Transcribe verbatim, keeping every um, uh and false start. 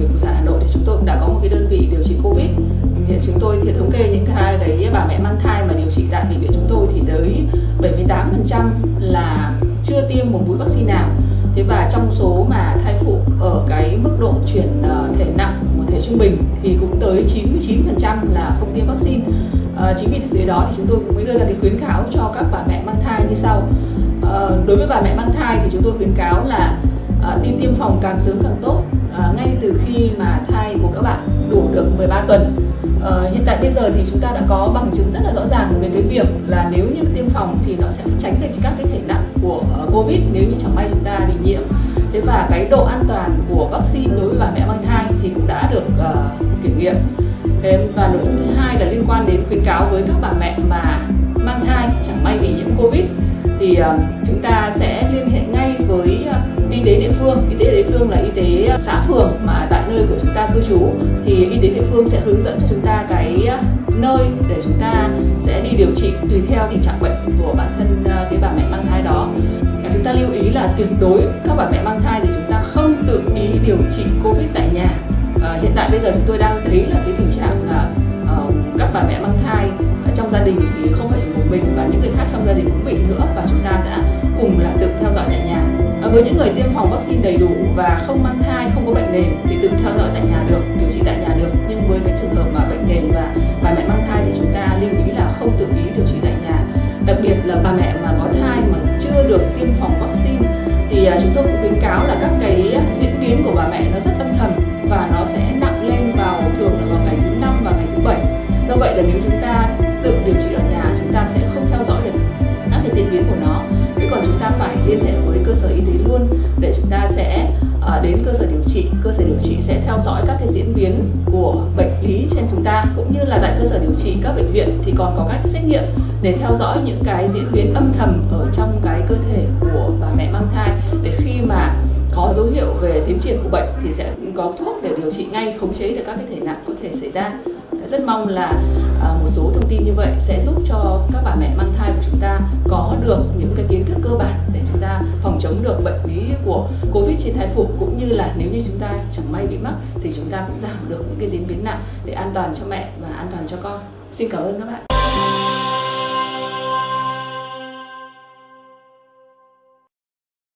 bệnh Phụ sản Hà Nội thì chúng tôi cũng đã có một cái đơn vị điều trị Covid. Hiện chúng tôi thì thống kê những cái, cái bà mẹ mang thai mà điều trị tại bệnh viện chúng tôi thì tới bảy mươi tám phần trăm là chưa tiêm một mũi vaccine nào. Thế và trong số mà thai phụ ở cái mức độ chuyển thể nặng, thể trung bình thì cũng tới chín mươi chín phần trăm là không tiêm vaccine. À, chính vì thực tế đó thì chúng tôi cũng mới đưa ra cái khuyến cáo cho các bà mẹ mang thai như sau. À, đối với bà mẹ mang thai thì chúng tôi khuyến cáo là à, đi tiêm phòng càng sớm càng tốt, à, ngay từ khi mà thai của các bạn đủ được mười ba tuần. À, hiện tại bây giờ thì chúng ta đã có bằng chứng rất là rõ ràng về cái việc là nếu như tiêm phòng thì nó sẽ tránh được các cái thể nặng của uh, Covid nếu như chẳng may chúng ta bị nhiễm. Thế và cái độ an toàn của vaccine đối với bà mẹ mang thai thì cũng đã được uh, kiểm nghiệm. Thế và nội dung thứ hai là liên quan đến khuyến cáo với các bà mẹ mà mang thai chẳng may bị nhiễm Covid thì uh, chúng ta sẽ liên hệ ngay với uh, y tế địa phương. Y tế địa phương là y tế xã phường mà tại nơi của chúng ta cư trú thì y tế địa phương sẽ hướng dẫn cho chúng ta cái uh, nơi để chúng ta sẽ đi điều trị tùy theo tình trạng bệnh của bản thân uh, cái bà mẹ mang thai đó. Và chúng ta lưu ý là tuyệt đối các bà mẹ mang thai thì chúng ta không tự ý điều trị Covid tại nhà. Uh, hiện tại bây giờ chúng tôi đang thấy là cái tình trạng uh, các bà mẹ mang thai uh, trong gia đình thì không phải chỉ một mình và những người khác trong gia đình cũng bị nữa, và chúng ta đã cùng là tự theo dõi tại nhà. Uh, với những người tiêm phòng vaccine đầy đủ và không mang thai, không có bệnh nền thì tự theo dõi tại nhà được, điều trị tại nhà được. Nhưng với cái trường hợp mà bệnh nền và bà mẹ mang thai thì chúng ta lưu ý là không tự ý điều trị tại nhà. Đặc biệt là bà mẹ mà có thai mà chưa được tiêm phòng vaccine thì uh, chúng tôi cũng khuyến cáo là các cái diễn biến của bà mẹ nó rất âm thầm và nó sẽ nặng lên vào thường là vào ngày thứ năm và ngày thứ bảy. Do vậy là nếu chúng ta tự điều trị ở nhà, chúng ta sẽ không theo dõi được các cái diễn biến của nó. Thế còn chúng ta phải liên hệ với cơ sở y tế luôn để chúng ta sẽ uh, đến cơ sở điều trị. Cơ sở điều trị sẽ theo dõi các cái diễn biến của bệnh lý trên chúng ta, cũng như là tại cơ sở điều trị các bệnh viện thì còn có các xét nghiệm để theo dõi những cái diễn biến âm thầm ở trong cái cơ thể của bà mẹ mang thai, để khi mà có dấu hiệu về tiến triển của bệnh thì sẽ có thuốc để điều trị ngay, khống chế được các cái thể nặng có thể xảy ra. Rất mong là một số thông tin như vậy sẽ giúp cho các bà mẹ mang thai của chúng ta có được những cái kiến thức cơ bản để chúng ta phòng chống được bệnh lý của Covid trên thai phụ, cũng như là nếu như chúng ta chẳng may bị mắc thì chúng ta cũng giảm được những cái diễn biến nặng để an toàn cho mẹ và an toàn cho con. Xin cảm ơn các bạn.